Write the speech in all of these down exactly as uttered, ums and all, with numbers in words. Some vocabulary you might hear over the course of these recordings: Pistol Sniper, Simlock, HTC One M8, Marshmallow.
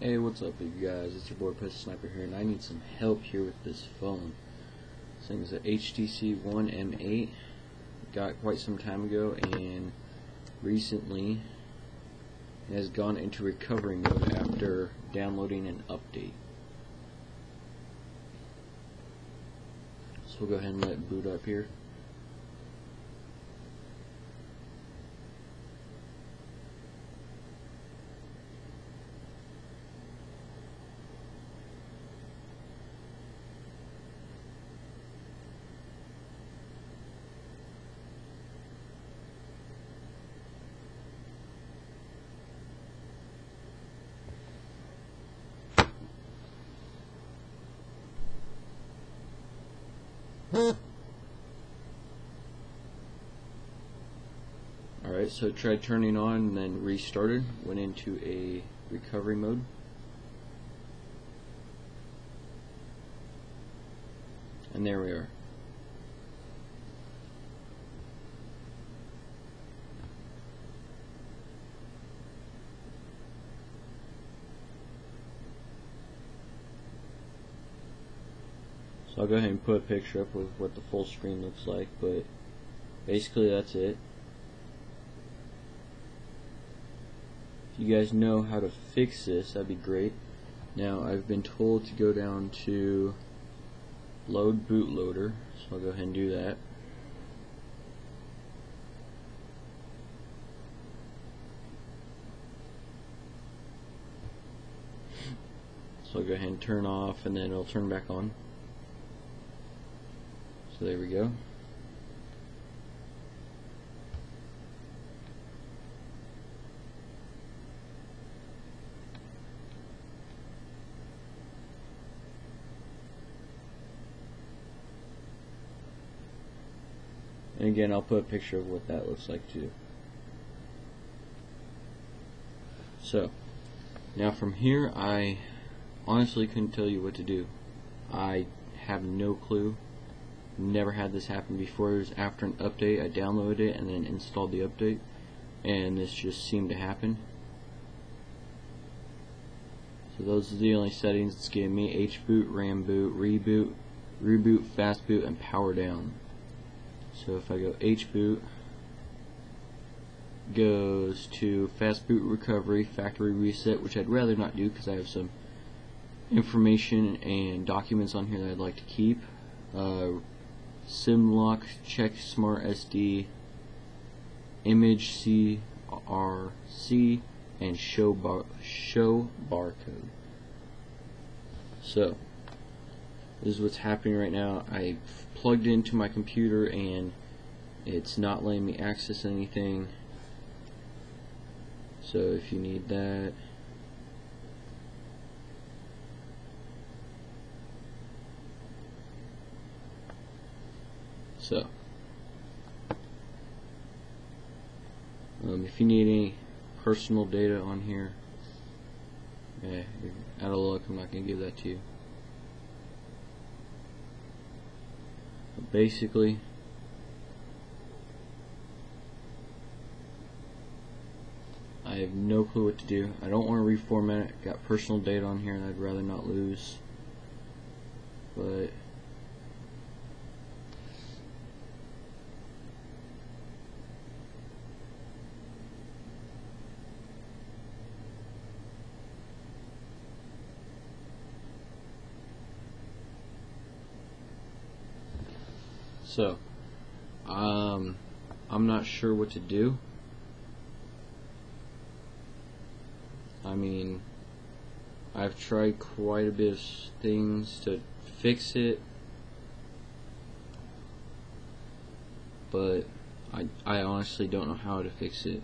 Hey, what's up you guys, it's your boy Pistol Sniper here, and I need some help here with this phone. This thing is a H T C One M eight. Got quite some time ago, and recently it has gone into recovery mode after downloading an update. So we'll go ahead and let it boot up here. Alright, so it tried turning on and then restarted, went into a recovery mode. And there we are. So I'll go ahead and put a picture up with what the full screen looks like, but basically that's it. If you guys know how to fix this, that'd be great. Now I've been told to go down to load bootloader, so I'll go ahead and do that. So I'll go ahead and turn off, and then it'll turn back on. So there we go. And again, I'll put a picture of what that looks like too. So, now from here, I honestly couldn't tell you what to do. I have no clue. Never had this happen before. It was after an update. I downloaded it and then installed the update, and this just seemed to happen. So those are the only settings it's giving me: H boot, RAM boot, reboot, reboot, fast boot, and power down. So if I go H boot, goes to fast boot recovery, factory reset, which I'd rather not do because I have some information and documents on here that I'd like to keep. Uh, Simlock, check smart S D, image C R C, and show bar show barcode. So this is what's happening right now. I plugged into my computer and it's not letting me access anything. So if you need that. So, um, if you need any personal data on here, yeah, you're out of luck, I'm not going to give that to you. But basically, I have no clue what to do. I don't want to reformat it. I've got personal data on here that I'd rather not lose. But So, um, I'm not sure what to do. I mean, I've tried quite a bit of things to fix it, but I, I honestly don't know how to fix it.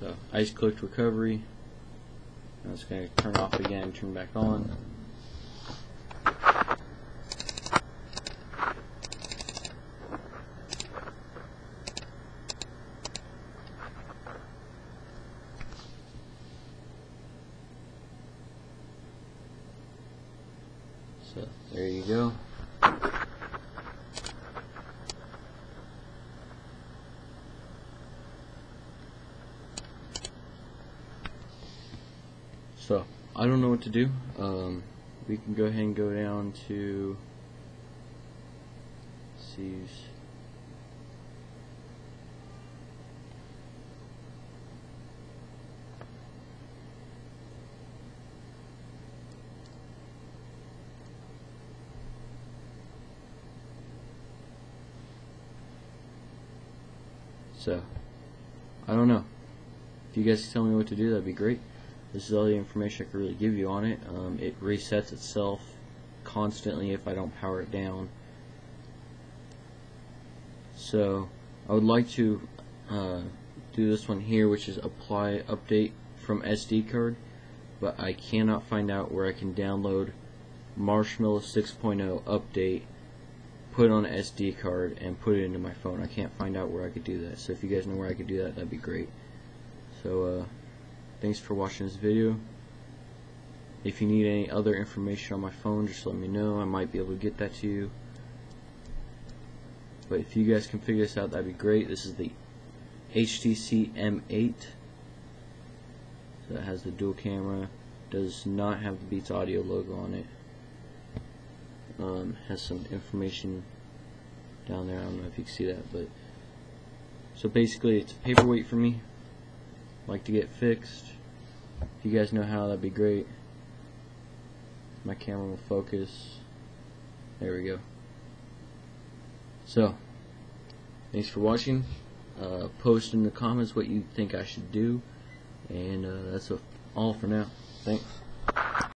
So, I just clicked recovery. Now it's going to turn off again and turn back on. So, there you go. So I don't know what to do. Um, we can go ahead and go down to see. So, I don't know. If you guys could tell me what to do, that'd be great. This is all the information I could really give you on it. Um, it resets itself constantly if I don't power it down. So, I would like to uh, do this one here, which is apply update from S D card, but I cannot find out where I can download Marshmallow six point oh update, put on an S D card, and put it into my phone. I can't find out where I could do that, so if you guys know where I could do that, that'd be great. So uh, thanks for watching this video. If you need any other information on my phone, just let me know. I might be able to get that to you, but if you guys can figure this out, that'd be great. This is the H T C M eight, so it has the dual camera, does not have the Beats Audio logo on it. Um, has some information down there. I don't know if you can see that, but so basically it's a paperweight for me. I'd like to get fixed. If you guys know how, that'd be great. My camera will focus. There we go. So thanks for watching. Uh, post in the comments what you think I should do, and uh, that's all for now. Thanks.